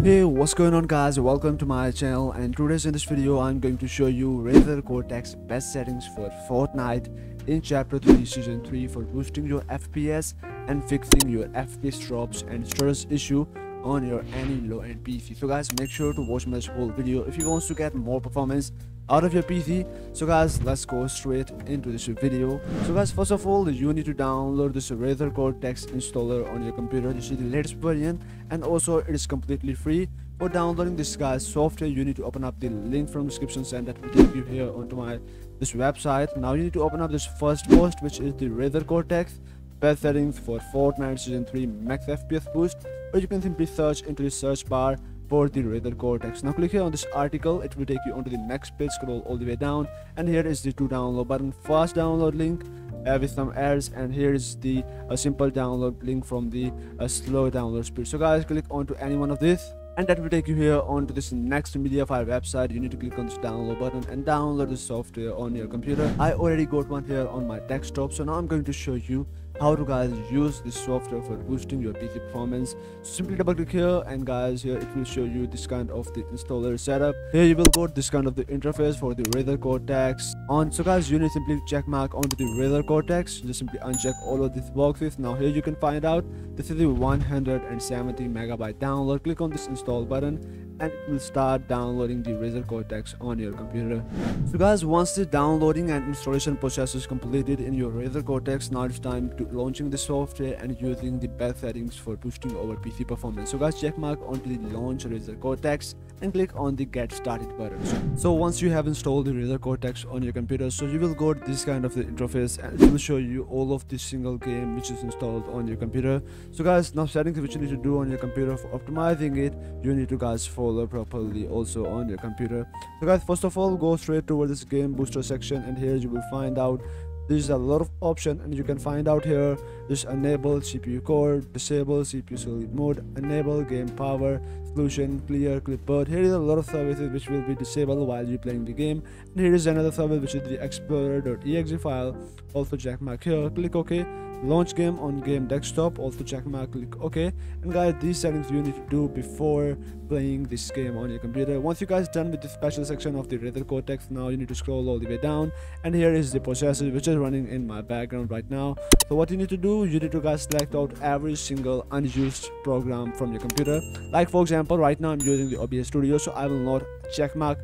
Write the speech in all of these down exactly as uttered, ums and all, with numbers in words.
Hey, what's going on guys, welcome to my channel, and today's in this video I'm going to show you Razer Cortex best settings for Fortnite in chapter three season three for boosting your F P S and fixing your F P S drops and storage issue on your any low-end P C. So guys, make sure to watch this whole video if you want to get more performance out of your P C. So guys, let's go straight into this video. So guys, first of all, you need to download this Razer Cortex installer on your computer. You see the latest version, and also it is completely free. For downloading this guy's software, you need to open up the link from description and that will take you here onto my this website. Now you need to open up this first post, which is the Razer Cortex best settings for Fortnite season three max F P S boost, or you can simply search into the search bar for the Razer Cortex. Now click here on this article, it will take you onto the next page, scroll all the way down, and here is the to download button, fast download link uh, with some errors, and here is the uh, simple download link from the uh, slow download speed. So guys, click onto any one of this, and that will take you here onto this next media file website. You need to click on this download button and download the software on your computer. I already got one here on my desktop, so now I'm going to show you how to guys use this software for boosting your P C performance. Simply double click here, and guys, here it will show you this kind of the installer setup. Here you will got this kind of the interface for the Razer Cortex on. So guys, you need simply check mark onto the Razer Cortex, just simply uncheck all of these boxes. Now here you can find out this is the one hundred seventy megabyte download. Click on this install button and it will start downloading the Razer Cortex on your computer. So guys, once the downloading and installation process is completed in your Razer Cortex, now it's time to launching the software and using the best settings for boosting over P C performance. So guys, check mark onto the launch Razer Cortex and click on the get started button. So once you have installed the Razer Cortex on your computer, so you will go to this kind of the interface and it will show you all of the single game which is installed on your computer. So guys, now settings which you need to do on your computer for optimizing it, you need to guys follow properly also on your computer. So guys, first of all, go straight toward this game booster section, and here you will find out there's a lot of options, and you can find out here just enable C P U core, disable C P U solid mode, enable game power, solution, clear, clipboard. Here is a lot of services which will be disabled while you're playing the game, and here is another service which is the explorer.exe file, also check mark here, click OK. Launch game on game desktop, also check mark, click OK. And guys, these settings you need to do before playing this game on your computer. Once you guys done with the special section of the Razer Cortex, now you need to scroll all the way down, and here is the processor which is running in my background right now. So what you need to do, you need to guys select out every single unused program from your computer. Like for example, right now I'm using the O B S studio, so I will not check mark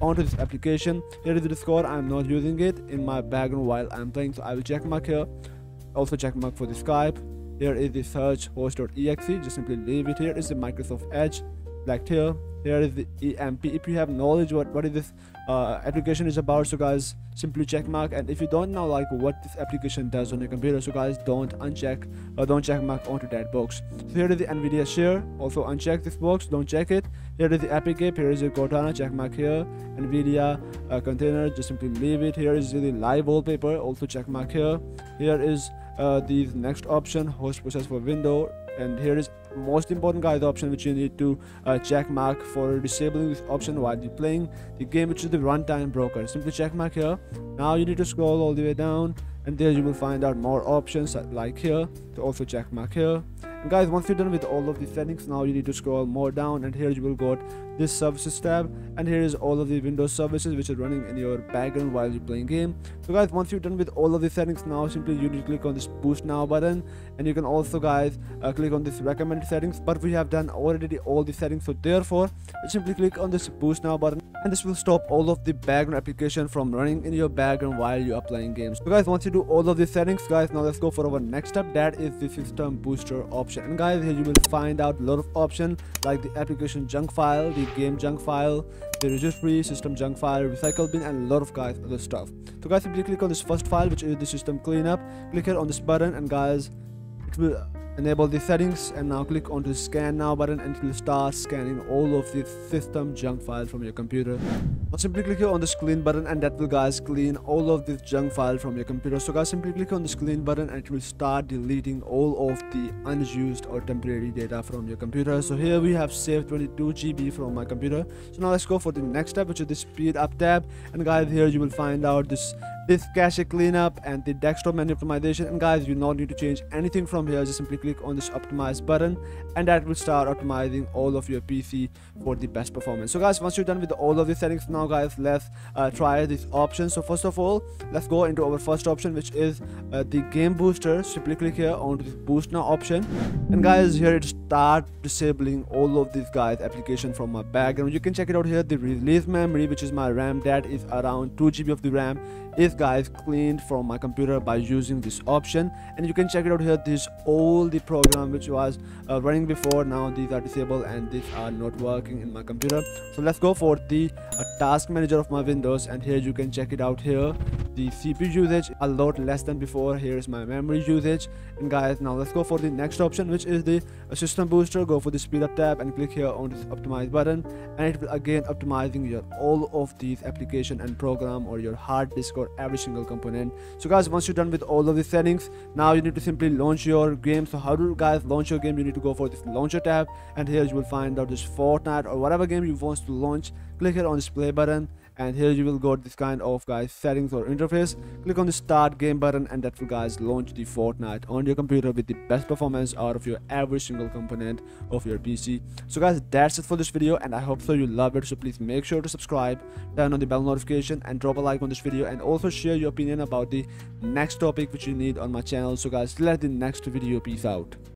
onto this application. Here is the Discord, I'm not using it in my background while I'm playing, so I will check mark here. Also check mark for the Skype. Here is the search host.exe, just simply leave it. Here is the Microsoft Edge, select here. Here is the E M P. If you have knowledge what what is this uh, application is about, so guys simply check mark. And if you don't know like what this application does on your computer, so guys don't uncheck or don't check mark onto that box. So here is the NVIDIA share, also uncheck this box, don't check it. Here is the Epic app, here is the Cortana, check mark here. NVIDIA uh, container, just simply leave it. Here is the live wallpaper, also check mark here. Here is uh, the next option, host process for Windows, and here is most important guys the option which you need to uh, check mark for disabling this option while you're playing the game, which is the runtime broker, simply check mark here. Now you need to scroll all the way down, and there you will find out more options like here, to also check mark here. And guys, once you're done with all of the settings, now you need to scroll more down, and here you will got this services tab, and here is all of the Windows services which are running in your background while you're playing game. So guys, once you're done with all of the settings, now simply you need to click on this boost now button, and you can also guys uh, click on this recommended settings, but we have done already all the settings, so therefore simply click on this boost now button, and this will stop all of the background application from running in your background while you are playing games. So guys, once you do all of the settings, guys, now let's go for our next step, that is the system booster option. And guys, here you will find out a lot of options like the application junk file, the game junk file, the registry, system junk file, recycle bin, and a lot of guys other stuff. So guys, simply click on this first file which is the system cleanup, click here on this button, and guys it will enable the settings, and now click on the scan now button, and it will start scanning all of the system junk file from your computer. Now simply click here on this clean button, and that will guys clean all of this junk file from your computer. So guys, simply click on this clean button, and it will start deleting all of the unused or temporary data from your computer. So here we have saved twenty-two gigabytes from my computer. So now let's go for the next step, which is the speed up tab, and guys here you will find out this this cache cleanup and the desktop menu optimization. And guys, you don't need to change anything from here, just simply click on this optimize button, and that will start optimizing all of your P C for the best performance. So guys, once you're done with all of the settings, now guys, let's uh, try these options. So first of all, let's go into our first option, which is uh, the game booster. Simply click here onto this boost now option, and guys, here it start disabling all of these guys application from my background. You can check it out here. The release memory, which is my RAM, that is around two G B of the RAM, is guys cleaned from my computer by using this option. And you can check it out here, this all the program which was uh, running before, now these are disabled and these are not working in my computer. So let's go for the uh, task manager of my Windows, and here you can check it out here, the C P U usage a lot less than before. Here is my memory usage. And guys, now let's go for the next option, which is the uh, system booster. Go for the speed up tab and click here on this optimize button, and it will again optimizing your all of these application and program, or your hard disk, or every single component. So guys, once you're done with all of the settings, now you need to simply launch your game. So how do you guys launch your game? You need to go for this launcher tab, and here you will find out this Fortnite or whatever game you want to launch. Click here on this play button, and here you will go to this kind of guys settings or interface. Click on the start game button, and that will guys launch the Fortnite on your computer with the best performance out of your every single component of your P C. So guys, that's it for this video, and I hope so you love it. So please make sure to subscribe, turn on the bell notification, and drop a like on this video, and also share your opinion about the next topic which you need on my channel. So guys, till the next video, peace out.